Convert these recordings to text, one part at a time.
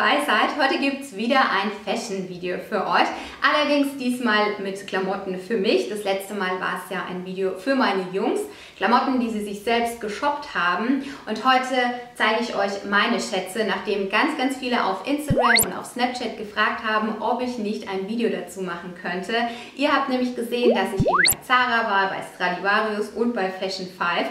dabei seid. Heute gibt es wieder ein Fashion-Video für euch. Allerdings diesmal mit Klamotten für mich. Das letzte Mal war es ja ein Video für meine Jungs. Klamotten, die sie sich selbst geshoppt haben. Und heute zeige ich euch meine Schätze, nachdem ganz, ganz viele auf Instagram und auf Snapchat gefragt haben, ob ich nicht ein Video dazu machen könnte. Ihr habt nämlich gesehen, dass ich eben bei Zara war, bei Stradivarius und bei Fashion5.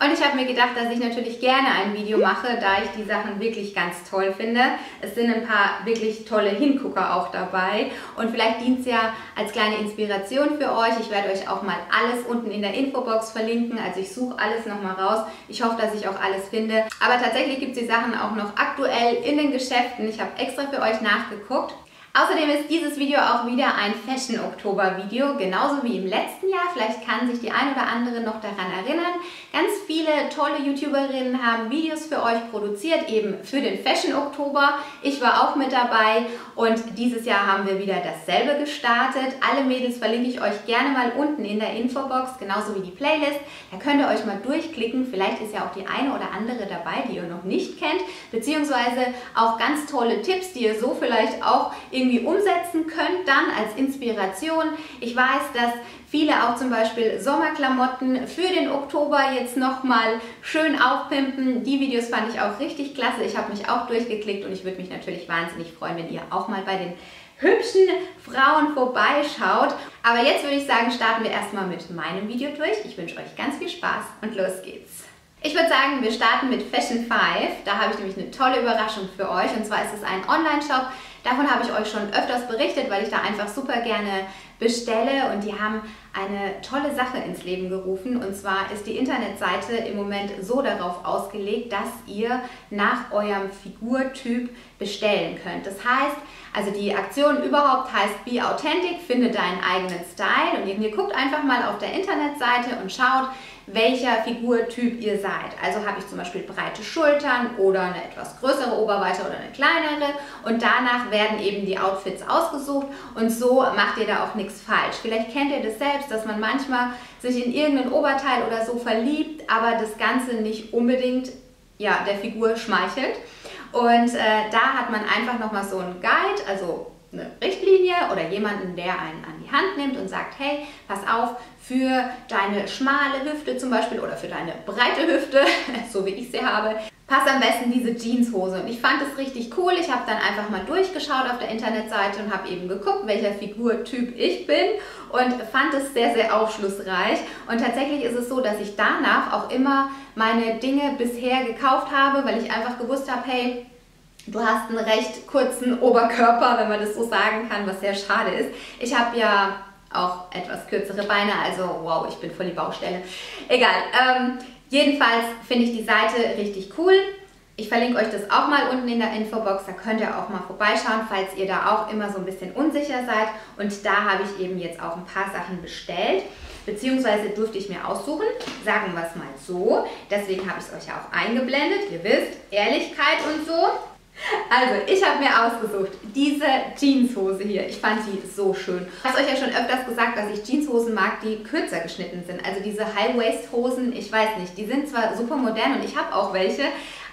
Und ich habe mir gedacht, dass ich natürlich gerne ein Video mache, da ich die Sachen wirklich ganz toll finde. Es sind ein paar wirklich tolle Hingucker auch dabei. Und vielleicht dient es ja als kleine Inspiration für euch. Ich werde euch auch mal alles unten in der Infobox verlinken. Also ich suche alles nochmal raus. Ich hoffe, dass ich auch alles finde. Aber tatsächlich gibt es die Sachen auch noch aktuell in den Geschäften. Ich habe extra für euch nachgeguckt. Außerdem ist dieses Video auch wieder ein Fashion-Oktober-Video, genauso wie im letzten Jahr. Vielleicht kann sich die eine oder andere noch daran erinnern. Ganz viele tolle YouTuberinnen haben Videos für euch produziert, eben für den Fashion-Oktober. Ich war auch mit dabei und dieses Jahr haben wir wieder dasselbe gestartet. Alle Mädels verlinke ich euch gerne mal unten in der Infobox, genauso wie die Playlist. Da könnt ihr euch mal durchklicken. Vielleicht ist ja auch die eine oder andere dabei, die ihr noch nicht kennt. Beziehungsweise auch ganz tolle Tipps, die ihr so vielleicht auch irgendwie umsetzen könnt dann als Inspiration. Ich weiß, dass viele auch zum Beispiel Sommerklamotten für den Oktober jetzt nochmal schön aufpimpen. Die Videos fand ich auch richtig klasse. Ich habe mich auch durchgeklickt und ich würde mich natürlich wahnsinnig freuen, wenn ihr auch mal bei den hübschen Frauen vorbeischaut. Aber jetzt würde ich sagen, starten wir erstmal mit meinem Video durch. Ich wünsche euch ganz viel Spaß und los geht's. Ich würde sagen, wir starten mit Fashion5. Da habe ich nämlich eine tolle Überraschung für euch. Und zwar ist es ein Online-Shop. Davon habe ich euch schon öfters berichtet, weil ich da einfach super gerne bestelle und die haben eine tolle Sache ins Leben gerufen. Und zwar ist die Internetseite im Moment so darauf ausgelegt, dass ihr nach eurem Figurtyp bestellen könnt. Das heißt, also die Aktion überhaupt heißt Be Authentic, finde deinen eigenen Style. Und ihr guckt einfach mal auf der Internetseite und schaut, welcher Figurtyp ihr seid. Also habe ich zum Beispiel breite Schultern oder eine etwas größere Oberweite oder eine kleinere und danach werden eben die Outfits ausgesucht und so macht ihr da auch nichts falsch. Vielleicht kennt ihr das selbst, dass man manchmal sich in irgendein Oberteil oder so verliebt, aber das Ganze nicht unbedingt ja, der Figur schmeichelt und da hat man einfach nochmal so einen Guide, also eine Richtlinie oder jemanden, der einen an die Hand nimmt und sagt, hey, pass auf, für deine schmale Hüfte zum Beispiel oder für deine breite Hüfte, so wie ich sie habe, passt am besten diese Jeanshose. Und ich fand das richtig cool. Ich habe dann einfach mal durchgeschaut auf der Internetseite und habe eben geguckt, welcher Figurtyp ich bin und fand es sehr, sehr aufschlussreich. Und tatsächlich ist es so, dass ich danach auch immer meine Dinge bisher gekauft habe, weil ich einfach gewusst habe, hey, du hast einen recht kurzen Oberkörper, wenn man das so sagen kann, was sehr schade ist. Ich habe ja auch etwas kürzere Beine, also wow, ich bin voll die Baustelle. Egal, jedenfalls finde ich die Seite richtig cool. Ich verlinke euch das auch mal unten in der Infobox, da könnt ihr auch mal vorbeischauen, falls ihr da auch immer so ein bisschen unsicher seid. Und da habe ich eben jetzt auch ein paar Sachen bestellt, beziehungsweise durfte ich mir aussuchen, sagen wir es mal so. Deswegen habe ich es euch ja auch eingeblendet, ihr wisst, Ehrlichkeit und so. Also, ich habe mir ausgesucht, diese Jeanshose hier. Ich fand sie so schön. Ich habe euch ja schon öfters gesagt, dass ich Jeanshosen mag, die kürzer geschnitten sind. Also diese High-Waist-Hosen, ich weiß nicht, die sind zwar super modern und ich habe auch welche,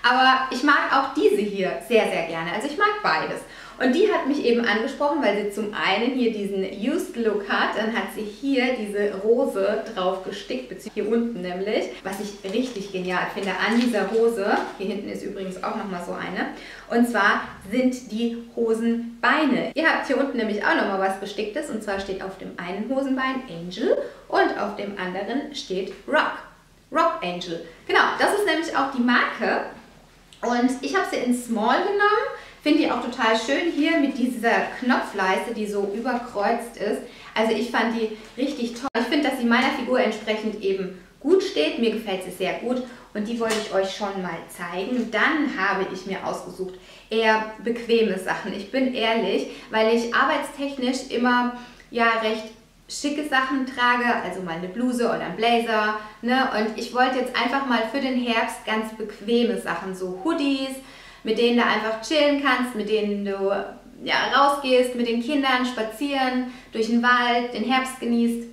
aber ich mag auch diese hier sehr, sehr gerne. Also ich mag beides. Und die hat mich eben angesprochen, weil sie zum einen hier diesen Used Look hat, dann hat sie hier diese Rose drauf gestickt, hier unten nämlich, was ich richtig genial finde an dieser Hose. Hier hinten ist übrigens auch nochmal so eine. Und zwar sind die Hosenbeine. Ihr habt hier unten nämlich auch nochmal was Besticktes und zwar steht auf dem einen Hosenbein Angel und auf dem anderen steht Rock. Rock Angel. Genau, das ist nämlich auch die Marke und ich habe sie in Small genommen. Finde die auch total schön hier mit dieser Knopfleiste, die so überkreuzt ist. Also ich fand die richtig toll. Ich finde, dass sie meiner Figur entsprechend eben gut steht. Mir gefällt sie sehr gut und die wollte ich euch schon mal zeigen. Dann habe ich mir ausgesucht eher bequeme Sachen. Ich bin ehrlich, weil ich arbeitstechnisch immer ja recht schicke Sachen trage, also mal eine Bluse oder ein Blazer. Ne? Und ich wollte jetzt einfach mal für den Herbst ganz bequeme Sachen, so Hoodies, mit denen du einfach chillen kannst, mit denen du ja, rausgehst, mit den Kindern spazieren, durch den Wald, den Herbst genießt.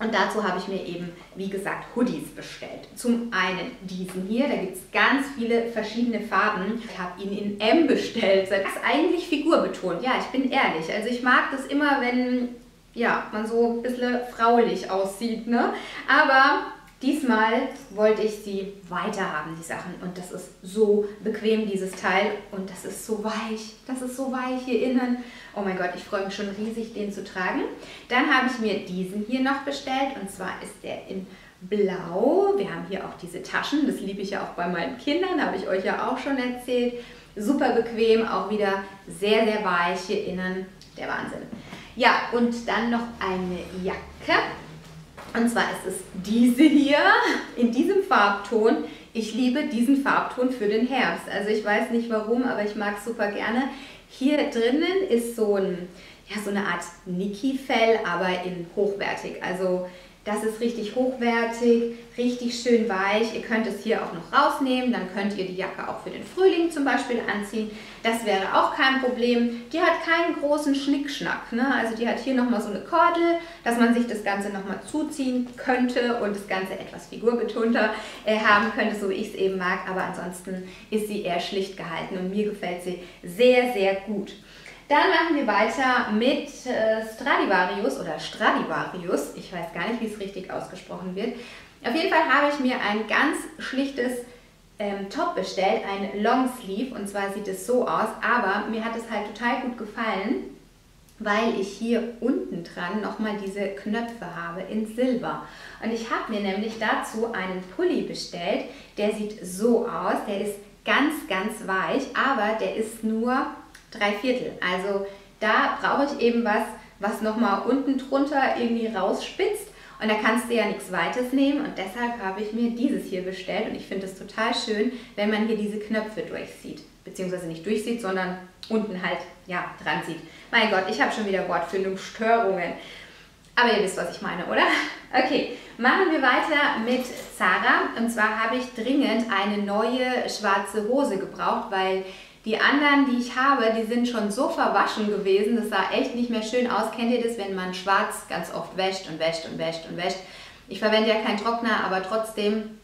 Und dazu habe ich mir eben, wie gesagt, Hoodies bestellt. Zum einen diesen hier, da gibt es ganz viele verschiedene Farben. Ich habe ihn in M bestellt. Das ist eigentlich figurbetont. Ja, ich bin ehrlich. Also ich mag das immer, wenn ja, man so ein bisschen fraulich aussieht, ne? Aber diesmal wollte ich sie weiter haben, die Sachen. Und das ist so bequem, dieses Teil. Und das ist so weich. Das ist so weich hier innen. Oh mein Gott, ich freue mich schon riesig, den zu tragen. Dann habe ich mir diesen hier noch bestellt. Und zwar ist der in Blau. Wir haben hier auch diese Taschen. Das liebe ich ja auch bei meinen Kindern. Habe ich euch ja auch schon erzählt. Super bequem. Auch wieder sehr, sehr weich hier innen. Der Wahnsinn. Ja, und dann noch eine Jacke. Und zwar ist es diese hier in diesem Farbton. Ich liebe diesen Farbton für den Herbst. Also ich weiß nicht warum, aber ich mag es super gerne. Hier drinnen ist so, so eine Art Niki-Fell, aber in hochwertig. Also das ist richtig hochwertig, richtig schön weich. Ihr könnt es hier auch noch rausnehmen. Dann könnt ihr die Jacke auch für den Frühling zum Beispiel anziehen. Das wäre auch kein Problem. Die hat keinen großen Schnickschnack, ne? Also die hat hier nochmal so eine Kordel, dass man sich das Ganze nochmal zuziehen könnte und das Ganze etwas figurbetonter haben könnte, so wie ich es eben mag. Aber ansonsten ist sie eher schlicht gehalten und mir gefällt sie sehr, sehr gut. Dann machen wir weiter mit Stradivarius oder Stradivarius. Ich weiß gar nicht, wie es richtig ausgesprochen wird. Auf jeden Fall habe ich mir ein ganz schlichtes Top bestellt, ein Longsleeve, und zwar sieht es so aus, aber mir hat es halt total gut gefallen, weil ich hier unten dran nochmal diese Knöpfe habe in Silber. Und ich habe mir nämlich dazu einen Pulli bestellt, der sieht so aus, der ist ganz, ganz weich, aber der ist nur 3/4. Also da brauche ich eben was, was nochmal unten drunter irgendwie rausspitzt. Und da kannst du ja nichts Weites nehmen und deshalb habe ich mir dieses hier bestellt und ich finde es total schön, wenn man hier diese Knöpfe durchsieht, beziehungsweise nicht durchsieht, sondern unten halt, ja, dran sieht. Mein Gott, ich habe schon wieder Wortfindungsstörungen. Aber ihr wisst, was ich meine, oder? Okay, machen wir weiter mit Zara. Und zwar habe ich dringend eine neue schwarze Hose gebraucht, weil die anderen, die ich habe, die sind schon so verwaschen gewesen, das sah echt nicht mehr schön aus. Kennt ihr das, wenn man schwarz ganz oft wäscht und wäscht und wäscht und wäscht? Ich verwende ja keinen Trockner, aber trotzdem,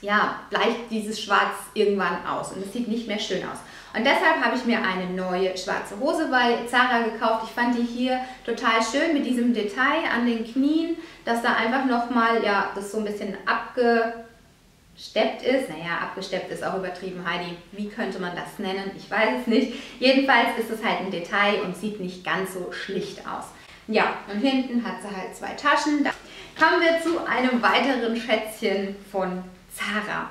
ja, bleicht dieses Schwarz irgendwann aus und es sieht nicht mehr schön aus. Und deshalb habe ich mir eine neue schwarze Hose bei Zara gekauft. Ich fand die hier total schön mit diesem Detail an den Knien, dass da einfach nochmal, ja, das so ein bisschen abgesteppt ist. Naja, abgesteppt ist auch übertrieben, Heidi. Wie könnte man das nennen? Ich weiß es nicht. Jedenfalls ist es halt ein Detail und sieht nicht ganz so schlicht aus. Ja, und hinten hat sie halt zwei Taschen. Da kommen wir zu einem weiteren Schätzchen von Zara.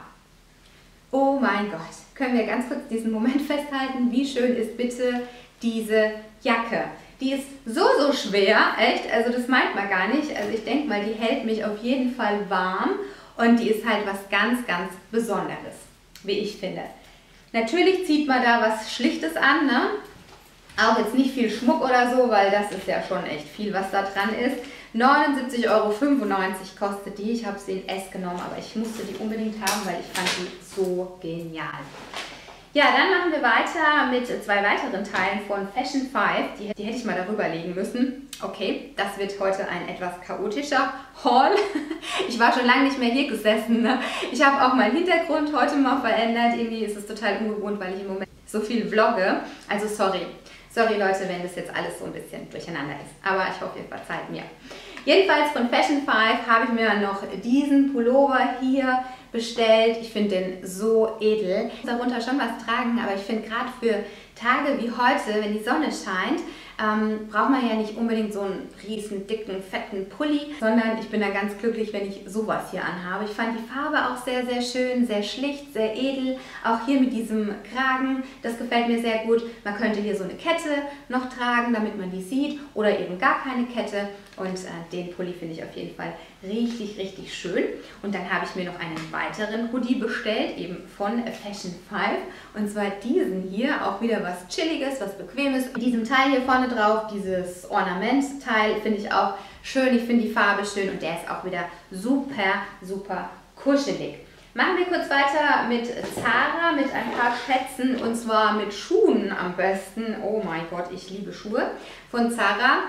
Oh mein Gott. Können wir ganz kurz diesen Moment festhalten? Wie schön ist bitte diese Jacke? Die ist so, so schwer. Echt? Also das meint man gar nicht. Also ich denke mal, die hält mich auf jeden Fall warm. Und die ist halt was ganz, ganz Besonderes, wie ich finde. Natürlich zieht man da was Schlichtes an, ne? Auch jetzt nicht viel Schmuck oder so, weil das ist ja schon echt viel, was da dran ist. 79,95 Euro kostet die. Ich habe sie in S genommen, aber ich musste die unbedingt haben, weil ich fand die so genial. Ja, dann machen wir weiter mit zwei weiteren Teilen von Fashion5. Die hätte ich mal darüber legen müssen. Okay, das wird heute ein etwas chaotischer Haul. Ich war schon lange nicht mehr hier gesessen, ne? Ich habe auch meinen Hintergrund heute mal verändert. Irgendwie ist es total ungewohnt, weil ich im Moment so viel vlogge. Also sorry. Sorry Leute, wenn das jetzt alles so ein bisschen durcheinander ist. Aber ich hoffe, ihr verzeiht mir. Jedenfalls von Fashion5 habe ich mir noch diesen Pullover hier bestellt. Ich finde den so edel. Ich muss darunter schon was tragen, aber ich finde gerade für Tage wie heute, wenn die Sonne scheint, braucht man ja nicht unbedingt so einen riesen, dicken, fetten Pulli, sondern ich bin da ganz glücklich, wenn ich sowas hier anhabe. Ich fand die Farbe auch sehr, sehr schön, sehr schlicht, sehr edel. Auch hier mit diesem Kragen, das gefällt mir sehr gut. Man könnte hier so eine Kette noch tragen, damit man die sieht oder eben gar keine Kette. Und den Pulli finde ich auf jeden Fall richtig, richtig schön. Und dann habe ich mir noch einen weiteren Hoodie bestellt, eben von Fashion5. Und zwar diesen hier, auch wieder was Chilliges, was Bequemes. In diesem Teil hier vorne drauf, dieses Ornamentteil, finde ich auch schön. Ich finde die Farbe schön und der ist auch wieder super, super kuschelig. Machen wir kurz weiter mit Zara, mit ein paar Schätzen und zwar mit Schuhen am besten. Oh mein Gott, ich liebe Schuhe von Zara.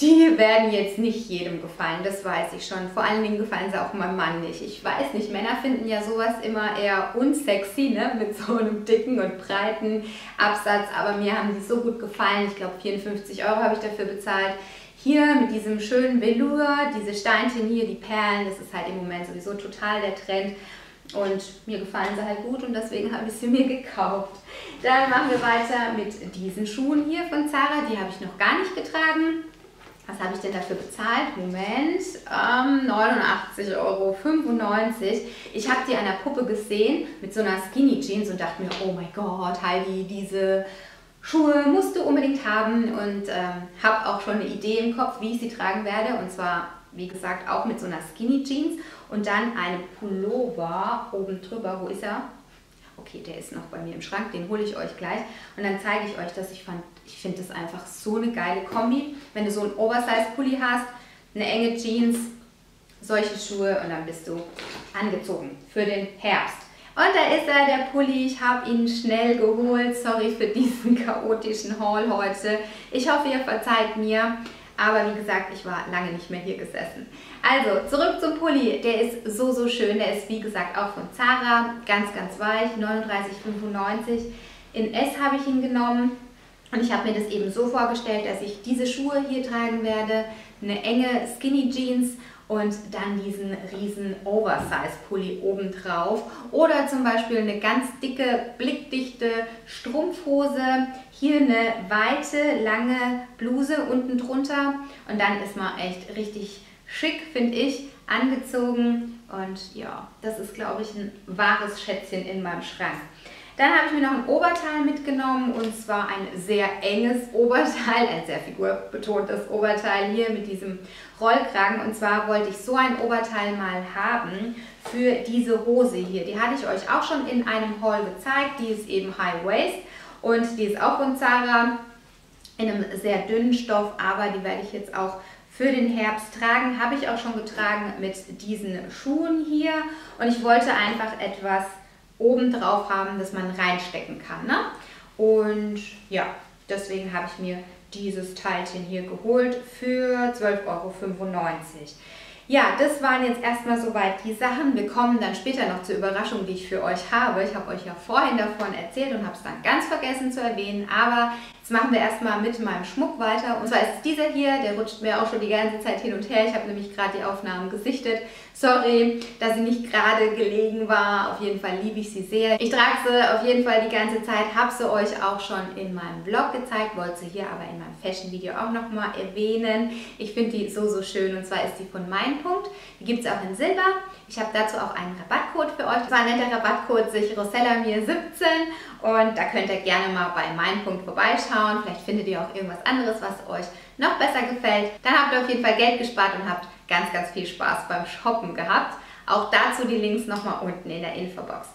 Die werden jetzt nicht jedem gefallen, das weiß ich schon. Vor allen Dingen gefallen sie auch meinem Mann nicht. Ich weiß nicht, Männer finden ja sowas immer eher unsexy, ne? Mit so einem dicken und breiten Absatz. Aber mir haben die so gut gefallen. Ich glaube 54 € habe ich dafür bezahlt. Hier mit diesem schönen Velour, diese Steinchen hier, die Perlen, das ist halt im Moment sowieso total der Trend. Und mir gefallen sie halt gut und deswegen habe ich sie mir gekauft. Dann machen wir weiter mit diesen Schuhen hier von Zara. Die habe ich noch gar nicht getragen. Was habe ich denn dafür bezahlt? Moment, 89,95 €. Ich habe die an der Puppe gesehen mit so einer Skinny Jeans und dachte mir, oh mein Gott, Heidi, diese Schuhe musst du unbedingt haben. Und habe auch schon eine Idee im Kopf, wie ich sie tragen werde. Und zwar, wie gesagt, auch mit so einer Skinny Jeans und dann einem Pullover oben drüber. Wo ist er? Okay, der ist noch bei mir im Schrank, den hole ich euch gleich. Und dann zeige ich euch das. Ich finde das einfach so eine geile Kombi. Wenn du so einen Oversize-Pulli hast, eine enge Jeans, solche Schuhe und dann bist du angezogen für den Herbst. Und da ist er, der Pulli. Ich habe ihn schnell geholt. Sorry für diesen chaotischen Haul heute. Ich hoffe, ihr verzeiht mir. Aber wie gesagt, ich war lange nicht mehr hier gesessen. Also, zurück zum Pulli. Der ist so, so schön. Der ist, wie gesagt, auch von Zara. Ganz, ganz weich. 39,95 €. In S habe ich ihn genommen. Und ich habe mir das eben so vorgestellt, dass ich diese Schuhe hier tragen werde. Eine enge Skinny Jeans. Und dann diesen riesen Oversize-Pulli obendrauf. Oder zum Beispiel eine ganz dicke, blickdichte Strumpfhose. Hier eine weite, lange Bluse unten drunter. Und dann ist man echt richtig schick, finde ich, angezogen. Und ja, das ist, glaube ich, ein wahres Schätzchen in meinem Schrank. Dann habe ich mir noch ein Oberteil mitgenommen, und zwar ein sehr enges Oberteil, ein sehr figurbetontes Oberteil hier mit diesem Rollkragen. Und zwar wollte ich so ein Oberteil mal haben für diese Hose hier. Die hatte ich euch auch schon in einem Haul gezeigt. Die ist eben High Waist und die ist auch von Zara in einem sehr dünnen Stoff, aber die werde ich jetzt auch für den Herbst tragen. Habe ich auch schon getragen mit diesen Schuhen hier und ich wollte einfach etwas oben drauf haben, dass man reinstecken kann, ne? Und ja, deswegen habe ich mir dieses Teilchen hier geholt für 12,95 €. Ja, das waren jetzt erstmal soweit die Sachen. Wir kommen dann später noch zur Überraschung, die ich für euch habe. Ich habe euch ja vorhin davon erzählt und habe es dann ganz vergessen zu erwähnen. Aber jetzt machen wir erstmal mit meinem Schmuck weiter. Und zwar ist es dieser hier, der rutscht mir auch schon die ganze Zeit hin und her. Ich habe nämlich gerade die Aufnahmen gesichtet. Sorry, dass sie nicht gerade gelegen war. Auf jeden Fall liebe ich sie sehr. Ich trage sie auf jeden Fall die ganze Zeit. Habe sie euch auch schon in meinem Vlog gezeigt. Wollte sie hier aber in meinem Fashion-Video auch nochmal erwähnen. Ich finde die so, so schön. Und zwar ist die von Mein Punkt. Die gibt es auch in Silber. Ich habe dazu auch einen Rabattcode für euch. Das war ein netter Rabattcode, sich RosellaMir17. Und da könnt ihr gerne mal bei Mein Punkt vorbeischauen. Vielleicht findet ihr auch irgendwas anderes, was euch noch besser gefällt. Dann habt ihr auf jeden Fall Geld gespart und habt ganz, ganz viel Spaß beim Shoppen gehabt. Auch dazu die Links nochmal unten in der Infobox.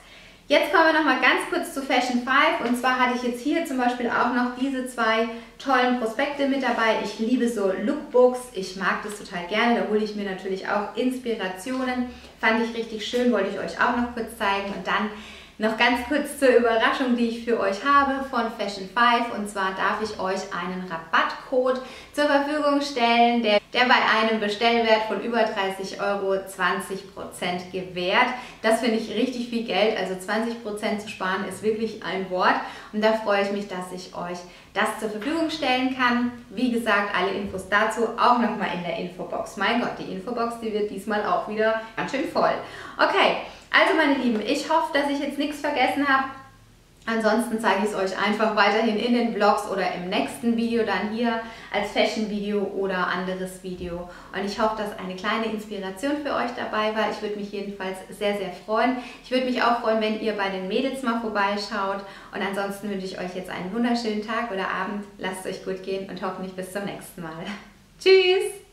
Jetzt kommen wir nochmal ganz kurz zu Fashion5 und zwar hatte ich jetzt hier zum Beispiel auch noch diese zwei tollen Prospekte mit dabei. Ich liebe so Lookbooks, ich mag das total gerne, da hole ich mir natürlich auch Inspirationen. Fand ich richtig schön, wollte ich euch auch noch kurz zeigen und dann noch ganz kurz zur Überraschung, die ich für euch habe von Fashion5 und zwar darf ich euch einen Rabattcode zur Verfügung stellen, der bei einem Bestellwert von über 30 € 20% gewährt. Das finde ich richtig viel Geld, also 20% zu sparen ist wirklich ein Wort und da freue ich mich, dass ich euch das zur Verfügung stellen kann. Wie gesagt, alle Infos dazu auch nochmal in der Infobox. Mein Gott, die Infobox, die wird diesmal auch wieder ganz schön voll. Okay. Also meine Lieben, ich hoffe, dass ich jetzt nichts vergessen habe. Ansonsten zeige ich es euch einfach weiterhin in den Vlogs oder im nächsten Video dann hier als Fashion-Video oder anderes Video. Und ich hoffe, dass eine kleine Inspiration für euch dabei war. Ich würde mich jedenfalls sehr, sehr freuen. Ich würde mich auch freuen, wenn ihr bei den Mädels mal vorbeischaut. Und ansonsten wünsche ich euch jetzt einen wunderschönen Tag oder Abend. Lasst es euch gut gehen und hoffentlich bis zum nächsten Mal. Tschüss!